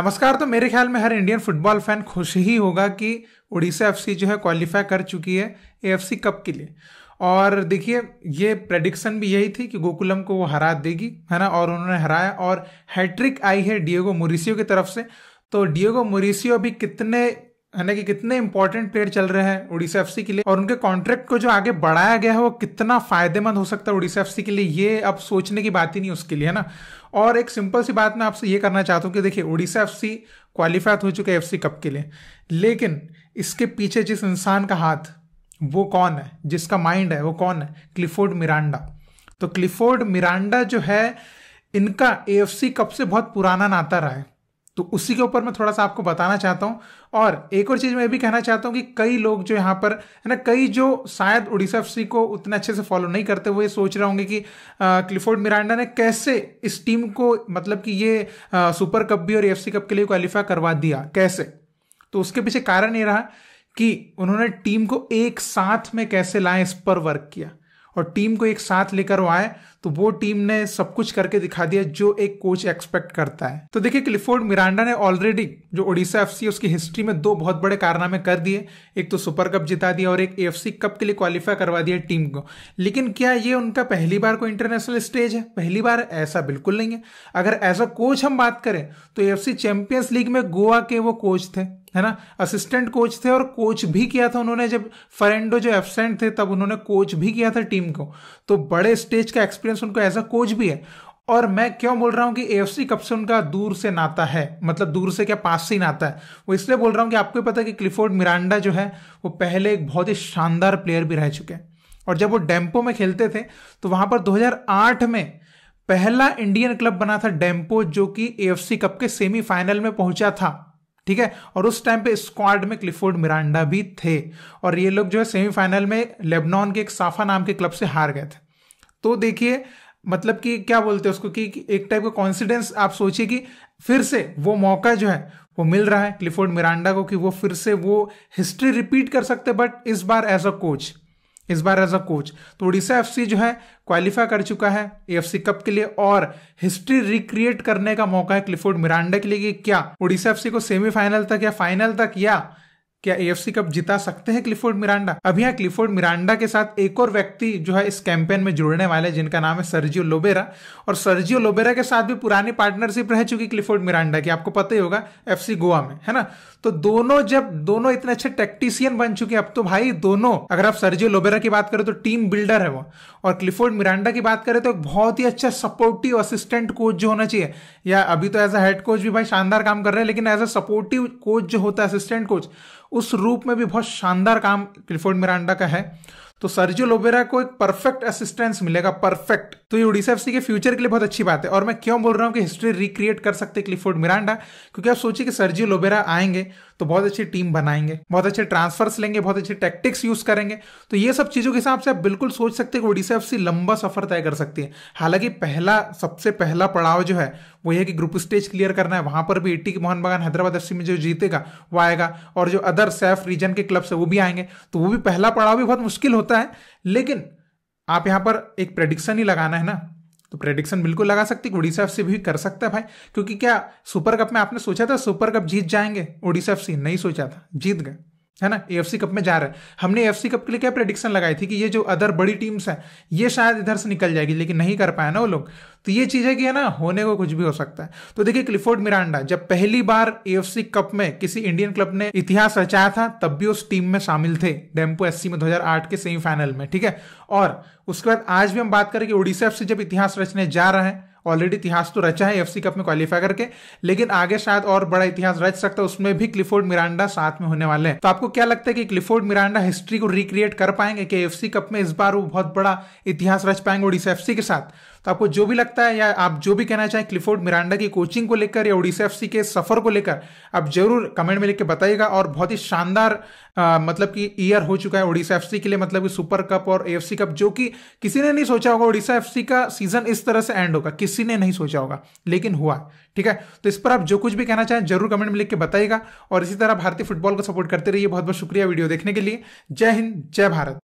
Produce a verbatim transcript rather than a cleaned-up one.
नमस्कार। तो मेरे ख्याल में हर इंडियन फुटबॉल फैन खुश ही होगा कि उड़ीसा एफसी जो है क्वालिफाई कर चुकी है एएफसी कप के लिए। और देखिए, ये प्रेडिक्शन भी यही थी कि गोकुलम को वो हरा देगी, है ना, और उन्होंने हराया। और हैट्रिक आई है डिएगो मोरिसियो की तरफ से। तो डिएगो मोरिसियो अभी कितने है ना कि कितने इंपॉर्टेंट प्लेयर चल रहे हैं उड़ीसा एफसी के लिए, और उनके कॉन्ट्रैक्ट को जो आगे बढ़ाया गया है वो कितना फायदेमंद हो सकता है उड़ीसा एफसी के लिए, ये अब सोचने की बात ही नहीं उसके लिए, है ना। और एक सिंपल सी बात मैं आपसे ये करना चाहता हूँ कि देखिए, उड़ीसा एफसी क्वालिफाई हो चुके हैं एफसी कप के लिए, लेकिन इसके पीछे जिस इंसान का हाथ, वो कौन है, जिसका माइंड है वो कौन है? क्लिफोर्ड मिरांडा। तो क्लिफोर्ड मिरांडा जो है, इनका एएफसी कप से बहुत पुराना नाता रहा है, तो उसी के ऊपर मैं थोड़ा सा आपको बताना चाहता हूँ। और एक और चीज़ मैं भी कहना चाहता हूँ कि कई लोग जो यहाँ पर है ना, कई जो शायद उड़ीसा एफसी को उतना अच्छे से फॉलो नहीं करते, वो ये सोच रहे होंगे कि आ, क्लिफोर्ड मिरांडा ने कैसे इस टीम को, मतलब कि ये आ, सुपर कप भी और एएफसी कप के लिए क्वालिफाई करवा दिया, कैसे? तो उसके पीछे कारण ये रहा कि उन्होंने टीम को एक साथ में कैसे लाएं, इस पर वर्क किया और टीम को एक साथ लेकर वो आए। तो वो टीम ने सब कुछ करके दिखा दिया जो एक कोच एक्सपेक्ट करता है। तो देखिए, क्लिफोर्ड मिरांडा ने ऑलरेडी जो ओडिशा एफसी, उसकी हिस्ट्री में दो बहुत बड़े कारनामे कर दिए। एक तो सुपर कप जिता दिया और एक एएफसी कप के लिए क्वालिफाई करवा दिया टीम को। लेकिन क्या ये उनका पहली बार कोई इंटरनेशनल स्टेज है? पहली बार ऐसा बिल्कुल नहीं है। अगर एज अ कोच हम बात करें तो एएफसी चैंपियंस लीग में गोवा के वो कोच थे, है ना, असिस्टेंट कोच थे, और कोच भी किया था उन्होंने जब फरेंडो जो एब्सेंट थे, तब उन्होंने कोच भी किया था टीम को। तो बड़े स्टेज का एक्सपीरियंस उनको एज अ कोच भी है। और मैं क्यों बोल रहा हूं कि एएफसी कप से उनका दूर से नाता है, मतलब दूर से क्या, पास से ही नाता है। वो इसलिए बोल रहा हूं कि आपको पता है कि क्लिफोर्ड मिरांडा जो है वो पहले एक बहुत ही शानदार प्लेयर भी रह चुके हैं। और जब वो डेम्पो में खेलते थे तो वहां पर दो हजार आठ में पहला इंडियन क्लब बना था डेम्पो, जो कि एएफसी कप के सेमीफाइनल में पहुंचा था, ठीक है। और उस टाइम पे स्क्वाड में क्लिफोर्ड मिरांडा भी थे, और ये लोग जो है सेमीफाइनल में लेबनान के एक साफा नाम के क्लब से हार गए थे। तो देखिए, मतलब कि क्या बोलते हैं उसको, कि एक टाइप का कॉन्फिडेंस आप सोचिए कि फिर से वो मौका जो है वो मिल रहा है क्लिफोर्ड मिरांडा को, कि वो फिर से वो हिस्ट्री रिपीट कर सकते, बट इस बार एज अ कोच, इस बार एज अ कोच। तो उड़ीसा एफसी जो है क्वालिफाई कर चुका है एएफसी कप के लिए, और हिस्ट्री रिक्रिएट करने का मौका है क्लिफोर्ड मिरांडा के लिए कि क्या उड़ीसा एफसी को सेमीफाइनल तक या फाइनल तक या क्या एएफसी कप जिता सकते हैं क्लिफोर्ड मिरांडा। अब यहाँ क्लिफोर्ड मिरांडा के साथ एक और व्यक्ति जो है इस कैंपेन में जुड़ने वाले, जिनका नाम है सर्जियो लोबेरा। और सर्जियो लोबेरा के साथ भी पुरानी पार्टनरशिप रह चुकी क्लिफोर्ड मिरांडा की, आपको पता ही होगा, एफसी गोवा में, है ना। तो दोनों जब दोनों इतने अच्छे टैक्टिशियन बन चुके हैं, अब तो भाई दोनों, अगर आप सर्जियो लोबेरा की बात करें तो टीम बिल्डर है वो, और क्लिफोर्ड मिरांडा की बात करें तो एक बहुत ही अच्छा सपोर्टिव असिस्टेंट कोच जो होना चाहिए, या अभी तो एज अ हेड कोच भी भाई शानदार काम कर रहे हैं, लेकिन एज अ सपोर्टिव कोच जो होता है, असिस्टेंट कोच, उस रूप में भी बहुत शानदार काम क्लिफोर्ड मिरांडा का है। तो सर्जियो लोबेरा को एक परफेक्ट असिस्टेंस मिलेगा, परफेक्ट। तो ये उड़ीसा एफसी के फ्यूचर के लिए बहुत अच्छी बात है। और मैं क्यों बोल रहा हूँ कि हिस्ट्री रिक्रिएट कर सकते क्लिफोर्ड मिरांडा, क्योंकि आप सोचिए कि सर्जियो लोबेरा आएंगे तो बहुत अच्छी टीम बनाएंगे, बहुत अच्छे ट्रांसफर्स लेंगे, बहुत अच्छे टैक्टिक्स यूज करेंगे। तो ये सब चीज़ों के हिसाब से आप बिल्कुल सोच सकते हैं कि उड़ीसा एफसी लंबा सफर तय कर सकती है। हालांकि पहला, सबसे पहला पड़ाव जो है वो यह कि ग्रुप स्टेज क्लियर करना है। वहां पर भी एटीके मोहन बगान हैदराबाद एफसी में जो जीतेगा वो आएगा, और जो अदर सैफ रीजन के क्लब्स है वो भी आएंगे। तो वो भी पहला पड़ाव भी बहुत मुश्किल होता है, लेकिन आप यहां पर एक प्रेडिक्शन ही लगाना है ना, तो प्रेडिक्शन बिल्कुल लगा सकती है कि उड़ीसा एफसी भी कर सकता है भाई। क्योंकि क्या सुपर कप में आपने सोचा था सुपर कप जीत जाएंगे उड़ीसा एफसी? नहीं सोचा था, जीत गए, है ना। एएफसी कप में जा रहे हैं। हमने एएफसी कप के लिए क्या प्रेडिक्शन लगाई थी कि ये जो अदर बड़ी टीम्स हैं ये शायद इधर से निकल जाएगी, लेकिन नहीं कर पाया ना वो लोग। तो ये चीज़ है कि, है ना, होने को कुछ भी हो सकता है। तो देखिए, क्लिफोर्ड मिरांडा जब पहली बार एएफसी कप में किसी इंडियन क्लब ने इतिहास रचाया था, तब भी उस टीम में शामिल थे डेम्पो एससी में दो हजार आठ के सेमीफाइनल में, ठीक है। और उसके बाद आज भी हम बात करें कि उड़ीसा एफसी जब इतिहास रचने जा रहे हैं, ऑलरेडी इतिहास तो रचा है एएफसी कप में क्वालिफाई करके, लेकिन आगे शायद और बड़ा इतिहास रच सकता है, उसमें भी क्लिफोर्ड मिरांडा साथ में होने वाले हैं। तो आपको क्या लगता है कि क्लिफोर्ड मिरांडा हिस्ट्री को रिक्रिएट कर पाएंगे, कि एएफसी कप में इस बार वो बहुत बड़ा इतिहास रच पाएंगे उड़ीसा एफसी के साथ? तो आपको जो भी लगता है, या आप जो भी कहना चाहें क्लिफोर्ड मिरांडा की कोचिंग को लेकर या उड़ीसा एफसी के सफर को लेकर, आप जरूर कमेंट में लिख के बताइएगा। और बहुत ही शानदार आ, मतलब कि ईयर हो चुका है उड़ीसा एफसी के लिए, मतलब कि सुपर कप और एएफसी कप, जो कि किसी ने नहीं सोचा होगा उड़ीसा एफसी का सीजन इस तरह से एंड होगा, किसी ने नहीं सोचा होगा, लेकिन हुआ, ठीक है। तो इस पर आप जो कुछ भी कहना चाहें जरूर कमेंट में लिख के बताइएगा, और इसी तरह भारतीय फुटबॉल को सपोर्ट करते रहिए। बहुत बहुत शुक्रिया वीडियो देखने के लिए। जय हिंद, जय भारत।